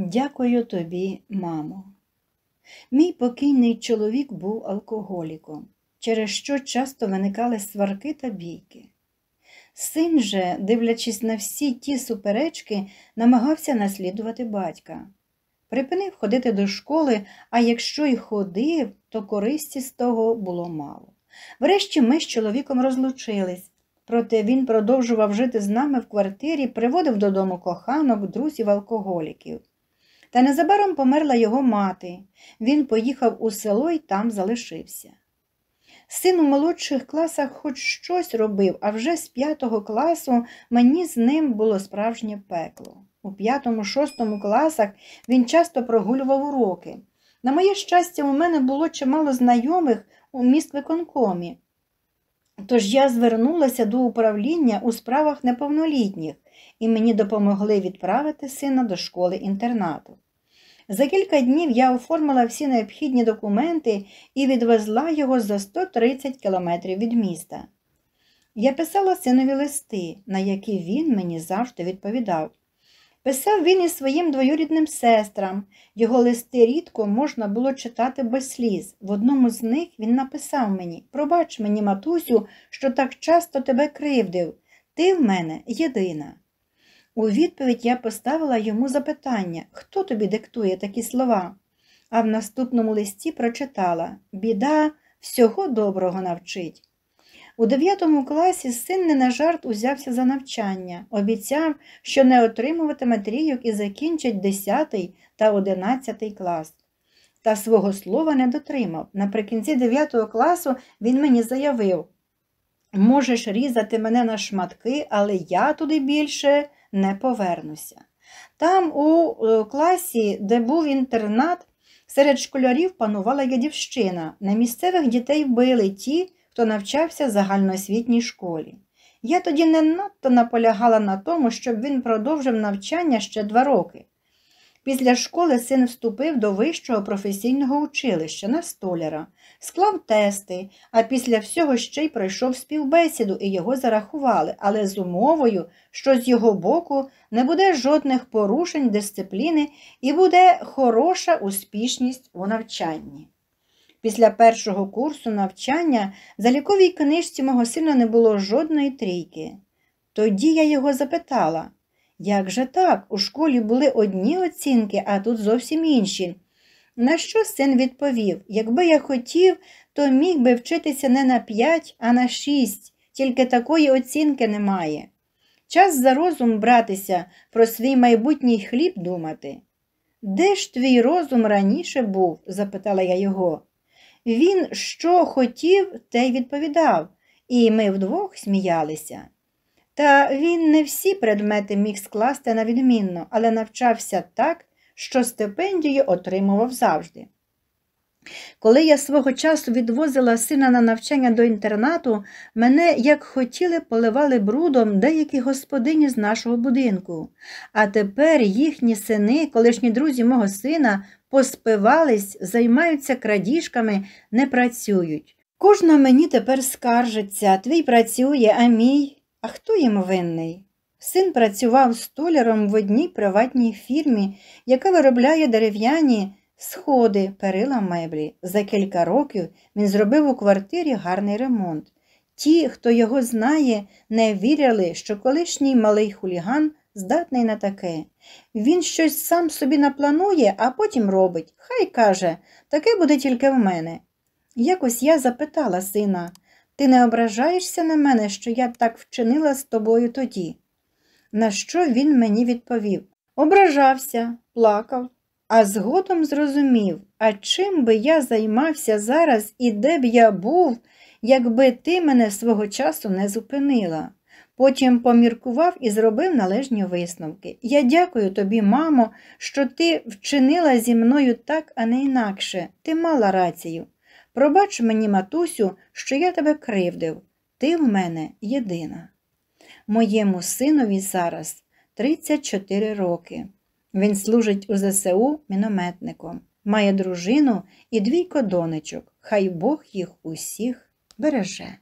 Дякую тобі, мамо. Мій покійний чоловік був алкоголіком, через що часто виникали сварки та бійки. Син же, дивлячись на всі ті суперечки, намагався наслідувати батька. Припинив ходити до школи, а якщо й ходив, то користі з того було мало. Врешті ми з чоловіком розлучились, проте він продовжував жити з нами в квартирі, приводив додому коханок, друзів-алкоголіків. Та незабаром померла його мати. Він поїхав у село і там залишився. Син у молодших класах хоч щось робив, а вже з 5 класу мені з ним було справжнє пекло. У 5-6 класах він часто прогулював уроки. На моє щастя, у мене було чимало знайомих у міськвиконкомі, тож я звернулася до управління у справах неповнолітніх, і мені допомогли відправити сина до школи-інтернату. За кілька днів я оформила всі необхідні документи і відвезла його за 130 кілометрів від міста. Я писала синові листи, на які він мені завжди відповідав. Писав він і своїм двоюрідним сестрам. Його листи рідко можна було читати без сліз. В одному з них він написав мені: «Пробач мені, матусю, що так часто тебе кривдив. Ти в мене єдина». У відповідь я поставила йому запитання: «Хто тобі диктує такі слова?». А в наступному листі прочитала: «Біда всього доброго навчить». У 9 класі син не на жарт узявся за навчання, обіцяв, що не отримуватиме трійок і закінчить 10 та 11 клас. Та свого слова не дотримав. Наприкінці 9 класу він мені заявив: «Можеш різати мене на шматки, але я туди більше не повернуся». Там у класі, де був інтернат, серед школярів панувала ядівщина. На місцевих дітей били ті, хто навчався в загальноосвітній школі. Я тоді не надто наполягала на тому, щоб він продовжив навчання ще 2 роки. Після школи син вступив до вищого професійного училища на столяра, склав тести, а після всього ще й пройшов співбесіду і його зарахували, але з умовою, що з його боку не буде жодних порушень дисципліни і буде хороша успішність у навчанні. Після 1-го курсу навчання за ліковій книжці мого сина не було жодної трійки. Тоді я його запитала: «Як же так? У школі були одні оцінки, а тут зовсім інші». На що син відповів: «Якби я хотів, то міг би вчитися не на 5, а на 6, тільки такої оцінки немає. Час за розум братися, про свій майбутній хліб думати». «Де ж твій розум раніше був?» – запитала я його. Він що хотів, те й відповідав, і ми вдвох сміялися. Та він не всі предмети міг скласти на відмінно, але навчався так, що стипендію отримував завжди. Коли я свого часу відвозила сина на навчання до інтернату, мене, як хотіли, поливали брудом деякі господині з нашого будинку. А тепер їхні сини, колишні друзі мого сина, поспивались, займаються крадіжками, не працюють. Кожна мені тепер скаржиться: «Твій працює, а мій?» А хто їм винний? Син працював столяром в одній приватній фірмі, яка виробляє дерев'яні сходи, перила, меблі. За кілька років він зробив у квартирі гарний ремонт. Ті, хто його знає, не вірили, що колишній малий хуліган здатний на таке. Він щось сам собі напланує, а потім робить. Хай каже, таке буде тільки в мене. Якось я запитала сина: «Ти не ображаєшся на мене, що я так вчинила з тобою тоді?» На що він мені відповів: «Ображався, плакав, а згодом зрозумів, а чим би я займався зараз і де б я був, якби ти мене свого часу не зупинила». Потім поміркував і зробив належні висновки. «Я дякую тобі, мамо, що ти вчинила зі мною так, а не інакше. Ти мала рацію. Пробач мені, матусю, що я тебе кривдив. Ти в мене єдина». Моєму синові зараз 34 роки. Він служить у ЗСУ мінометником, має дружину і 2 донечок. Хай Бог їх усіх береже.